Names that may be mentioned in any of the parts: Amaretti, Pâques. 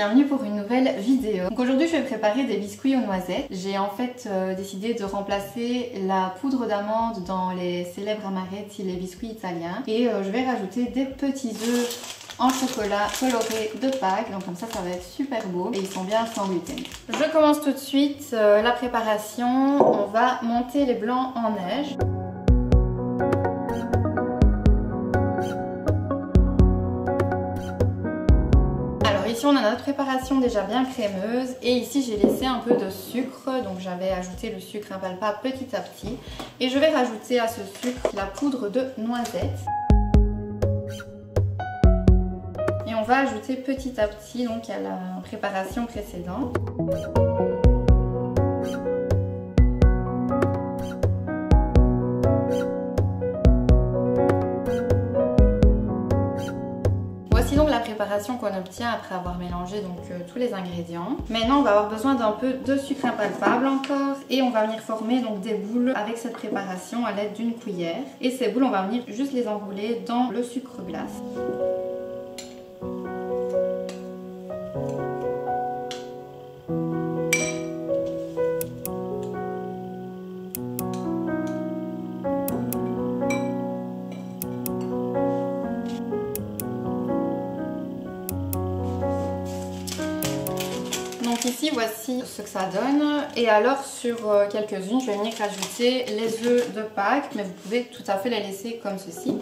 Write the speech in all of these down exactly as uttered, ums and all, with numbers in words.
bienvenue pour une nouvelle vidéo. Donc aujourd'hui je vais préparer des biscuits aux noisettes. J'ai en fait euh, décidé de remplacer la poudre d'amande dans les célèbres Amaretti, les biscuits italiens, et euh, je vais rajouter des petits œufs en chocolat coloré de Pâques, donc comme ça ça va être super beau et ils sont bien sans gluten. Je commence tout de suite euh, la préparation. On va monter les blancs en neige. Ici on a notre préparation déjà bien crémeuse et ici j'ai laissé un peu de sucre, donc j'avais ajouté le sucre impalpable petit à petit et je vais rajouter à ce sucre la poudre de noisette. Et on va ajouter petit à petit donc à la préparation précédente. Préparation qu'on obtient après avoir mélangé donc euh, tous les ingrédients. Maintenant on va avoir besoin d'un peu de sucre impalpable encore et on va venir former donc des boules avec cette préparation à l'aide d'une cuillère, et ces boules on va venir juste les enrouler dans le sucre glace. Ici voici ce que ça donne, et alors sur quelques-unes je vais venir rajouter les œufs de Pâques, mais vous pouvez tout à fait les laisser comme ceci.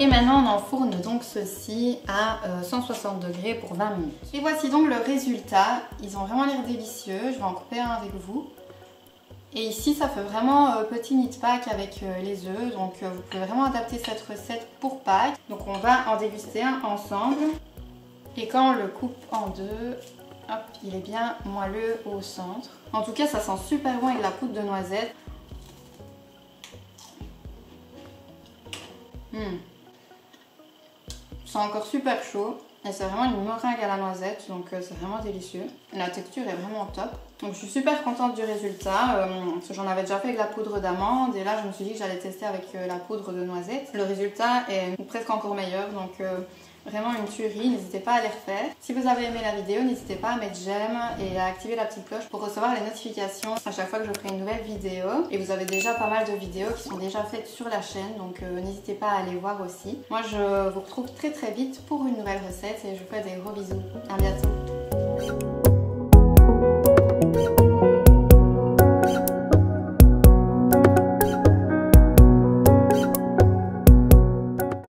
Et maintenant on enfourne donc ceci à cent soixante degrés pour vingt minutes. Et voici donc le résultat, ils ont vraiment l'air délicieux, je vais en couper un avec vous. Et ici ça fait vraiment petit nid de Pâques avec les œufs, donc vous pouvez vraiment adapter cette recette pour Pâques. Donc on va en déguster un ensemble. Et quand on le coupe en deux, hop, il est bien moelleux au centre. En tout cas ça sent super bon avec la poudre de noisette. Mmh. C'est encore super chaud. Et c'est vraiment une meringue à la noisette, donc c'est vraiment délicieux. La texture est vraiment top. Donc je suis super contente du résultat, euh, parce que j'en avais déjà fait avec la poudre d'amande, et là je me suis dit que j'allais tester avec euh, la poudre de noisette. Le résultat est presque encore meilleur, donc euh, vraiment une tuerie, n'hésitez pas à les refaire. Si vous avez aimé la vidéo, n'hésitez pas à mettre j'aime et à activer la petite cloche pour recevoir les notifications à chaque fois que je ferai une nouvelle vidéo. Et vous avez déjà pas mal de vidéos qui sont déjà faites sur la chaîne, donc euh, n'hésitez pas à aller voir aussi. Moi je vous retrouve très très vite pour une nouvelle recette et je vous fais des gros bisous. À bientôt.